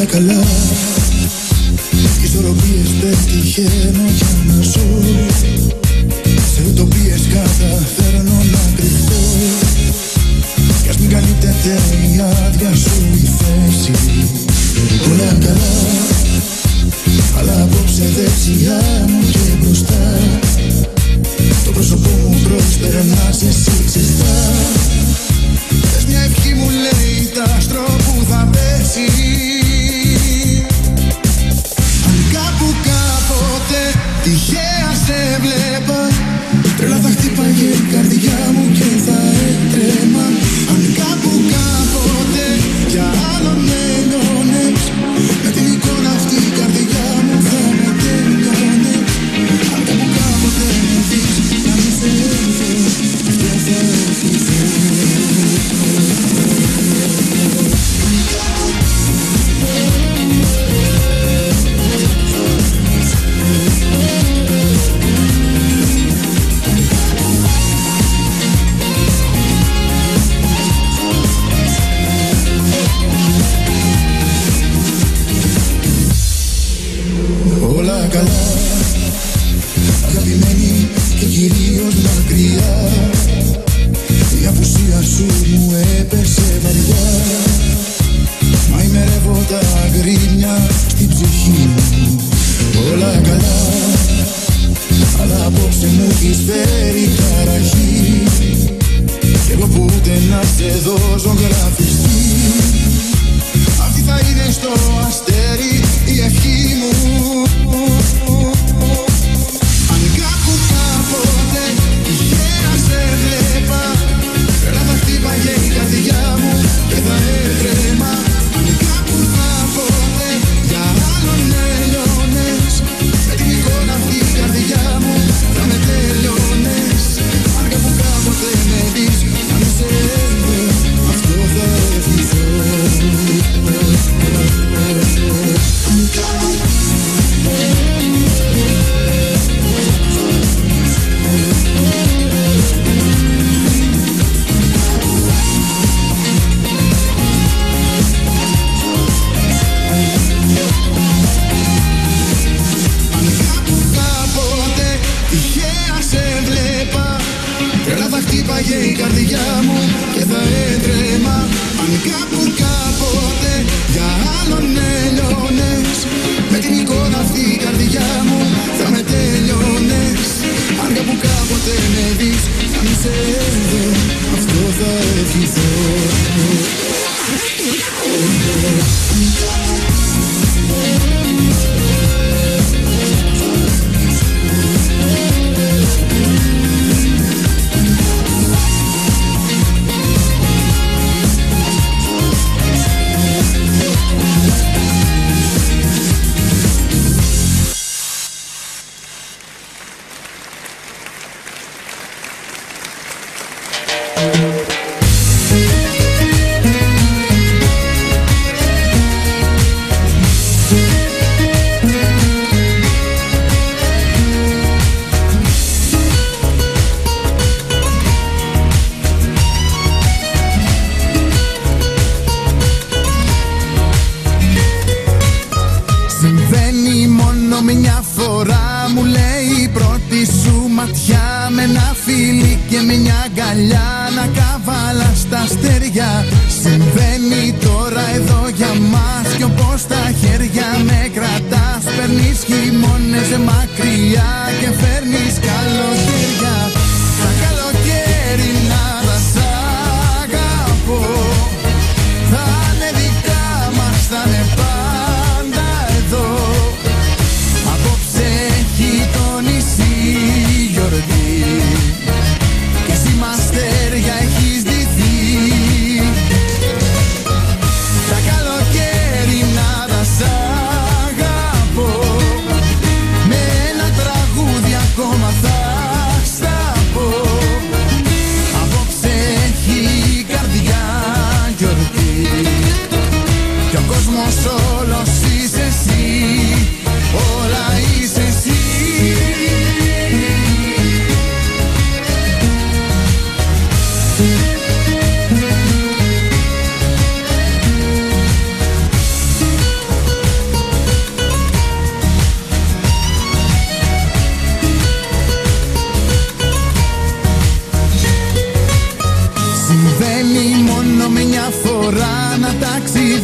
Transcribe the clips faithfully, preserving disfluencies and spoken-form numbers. όλα καλά. Ισορροπίες δεν τυχαίνω για να ζω. Σε ουτοπίες καταφέρνω να κρυφθώ. Κι ας μην καλύπτεται η άδεια σου η θέση. Όλα καλά, αλλά απόψε δεξιά μου και μπροστά. Το πρόσωπό μου προσπερνάς εσύ ξεστά. Θες μια ευχή μου λέει τ' άστρο που θα πέσει. Αν κάπου κάποτε τυχαία σε βλέπα, τρέλα θα χτύπαγε η καρδιά μου και θα έτρεμα. Αν κάπου κάποτε για άλλον με ενώνες, με την εικόνα αυτή η καρδιά μου θα με τελειώνε. Αν κάπου κάποτε μου δεις να μην σε έρθω, δεν θα έρθω. Όλα καλά, αγαπημένη και κυρίως μακριά. Η απουσία σου μου έπεσε βαριά. Μα ημερεύω τα γκρίνια στην ψυχή μου. Όλα καλά, αλλά απόψε μου έχεις φέρει ταραχή. Κι εγώ που ούτε να σε δω ζωγραφιστή. Αυτή θα είναι στο αστέρι η ευχή μου.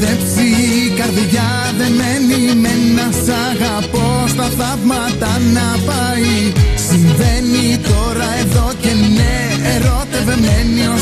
χαϊδέψει η καρδιά δεμένη με να σ' αγαπώ στα θαύματα να πάει. Συμβαίνει τώρα εδώ και ναι, ερωτευμένη.